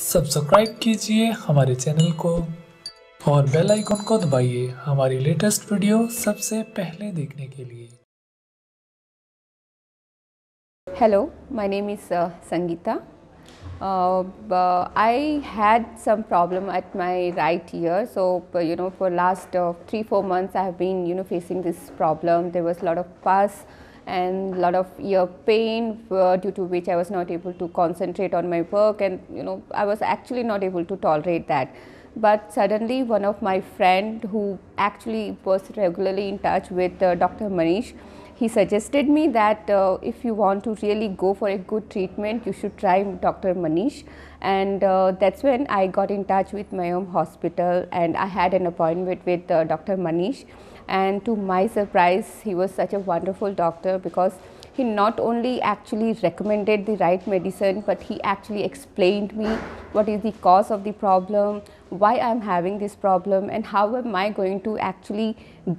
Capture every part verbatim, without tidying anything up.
Subscribe कीजिए हमारे channel को और बेल आइकन को दबाइए हमारी लेटेस्ट वीडियो सबसे पहले देखने के लिए। Hello, my name is uh, Sangeeta. Uh, uh, I had some problem at my right ear, so uh, you know, for last uh, three four months I have been you know facing this problem. There was a lot of pus and lot of ear pain, uh, due to which I was not able to concentrate on my work, and you know I was actually not able to tolerate that. But suddenly, one of my friend who actually was regularly in touch with uh, Doctor Manish, he suggested me that uh, if you want to really go for a good treatment, you should try Doctor Manish, and uh, that's when I got in touch with Mayom Hospital, and I had an appointment with uh, Doctor Manish. And to my surprise, he was such a wonderful doctor, because he not only actually recommended the right medicine, but he actually explained me what is the cause of the problem, why I am having this problem, and how am I going to actually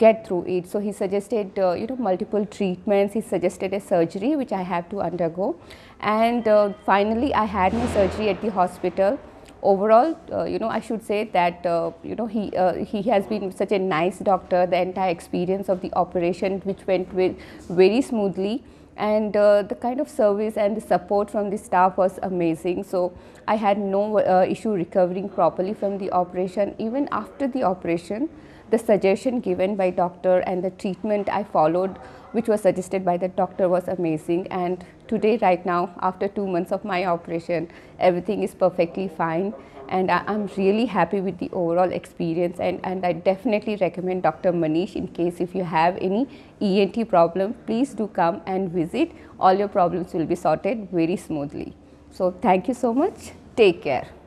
get through it. So he suggested uh, you know multiple treatments. He suggested a surgery which I have to undergo, and uh, finally I had my surgery at the hospital. Overall, uh, you know, I should say that uh, you know he uh, he has been such a nice doctor. The entire experience of the operation, which went with very smoothly, and uh, the kind of service and the support from the staff was amazing. So I had no uh, issue recovering properly from the operation. Even after the operation, the suggestion given by doctor and the treatment I followed, which was suggested by the doctor, was amazing. And today, right now, after two months of my operation, everything is perfectly fine, and I am really happy with the overall experience. And and I definitely recommend Doctor Manish. In case if you have any E N T problem, please do come and visit. All your problems will be sorted very smoothly. So thank you so much. Take care.